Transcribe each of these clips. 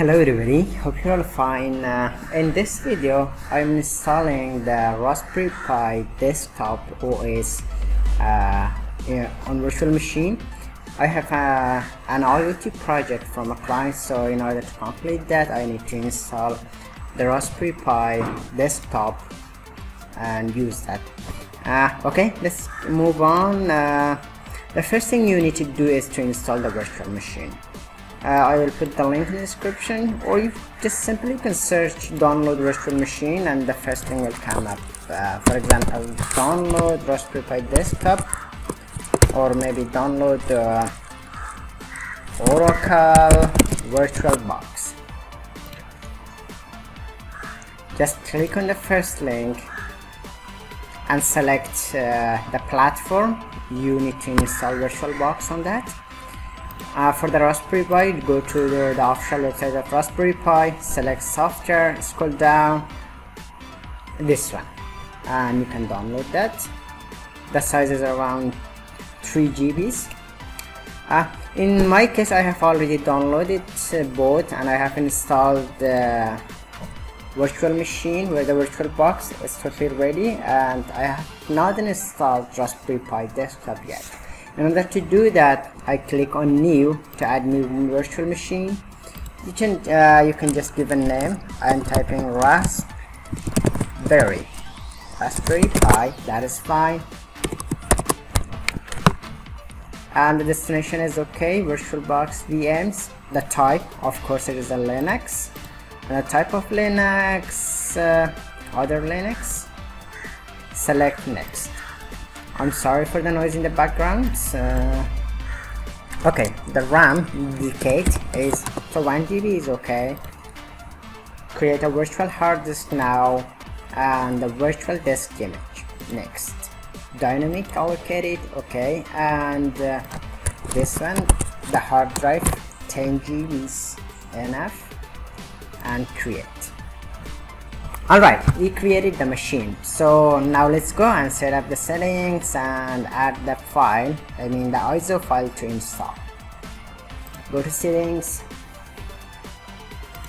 Hello everybody, hope you're all fine. In this video I'm installing the Raspberry Pi Desktop OS on virtual machine. I have an IoT project from a client, so in order to complete that I need to install the Raspberry Pi Desktop and use that. Okay, let's move on. The first thing you need to do is to install the virtual machine. I will put the link in the description, or you just simply can search download virtual machine and the first thing will come up. For example, download Raspberry Pi Desktop, or maybe download Oracle VirtualBox. Just click on the first link and select the platform you need to install VirtualBox on that. For the Raspberry Pi, go to the official website of Raspberry Pi, select software, scroll down, this one, and you can download that. The size is around 3 GB. In my case, I have already downloaded both, and I have installed the virtual machine where the virtual box is totally ready, and I have not installed Raspberry Pi Desktop yet. In order to do that, I click on new to add new virtual machine. You can just give a name. I'm typing Raspberry Pi, that is fine, and the destination is okay. VirtualBox VMs, the type, of course it is a Linux, and the type of Linux, other Linux, select next. I'm sorry for the noise in the background. Okay, the RAM indicate is for 1 GB is okay. Create a virtual hard disk now and the virtual disk image next. Dynamic allocated, okay, and this one, the hard drive 10 GB is enough, and create. Alright, we created the machine, so now let's go and set up the settings and add the file, I mean the ISO file to install. Go to settings,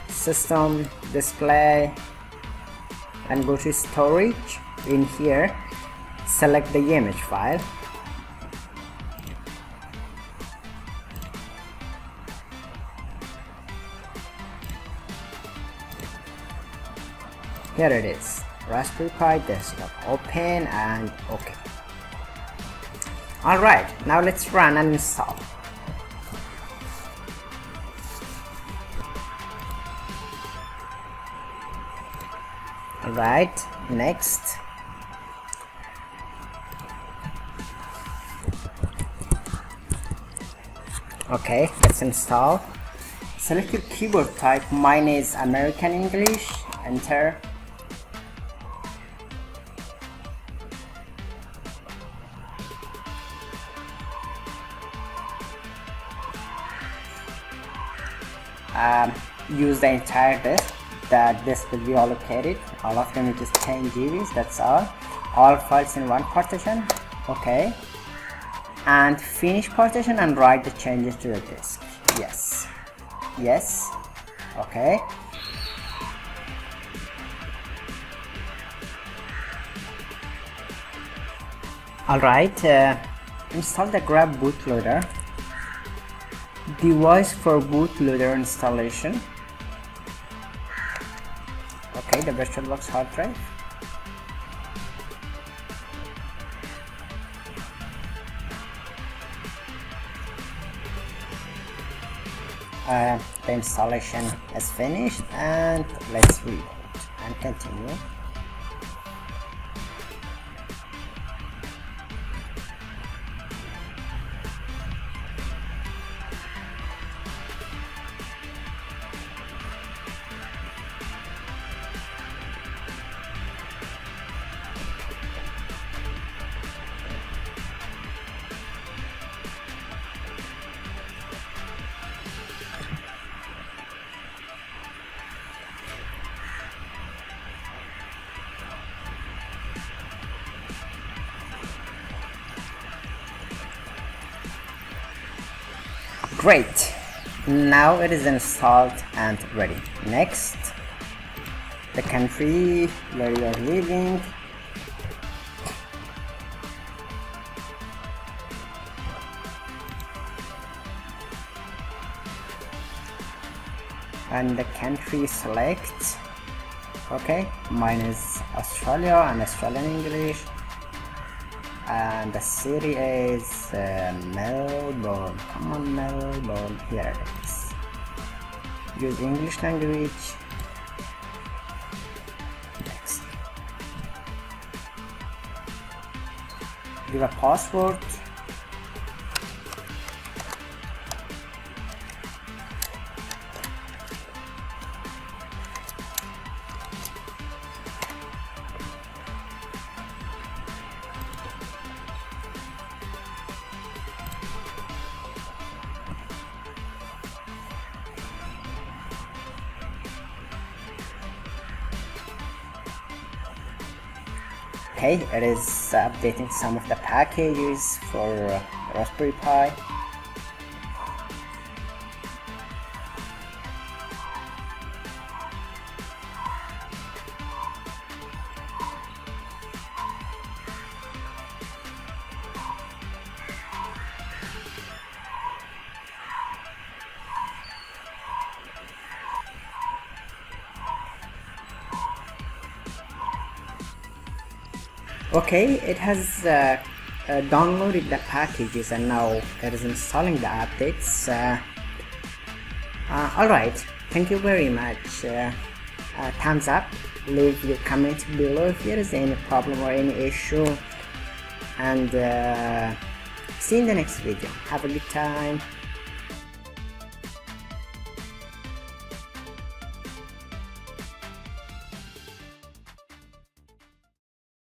system, display, and go to storage. In here, select the image file. Here it is, Raspberry Pi Desktop, open and OK. Alright, now let's run and install. Alright, next. OK, let's install. Select your keyboard type, mine is American English, enter. Use the entire disk. The disk will be allocated. All of them is 10 GBs. That's all. All files in one partition. Okay. And finish partition and write the changes to the disk. Yes. Yes. Okay. Alright. Install the GRUB bootloader. Device for bootloader installation. Okay, the VirtualBox hard drive. The installation is finished, and let's reboot and continue. Great, Now it is installed and ready. Next, the country where you are living. And the country select. Okay, mine is Australia and Australian English. And the city is Melbourne. Come on, Melbourne. Here it is. Use English language. Next. Give a password. Okay, it is updating some of the packages for Raspberry Pi. Okay, it has downloaded the packages and now it is installing the updates. Alright, thank you very much. Thumbs up, leave your comment below if there is any problem or any issue, and see you in the next video. Have a good time.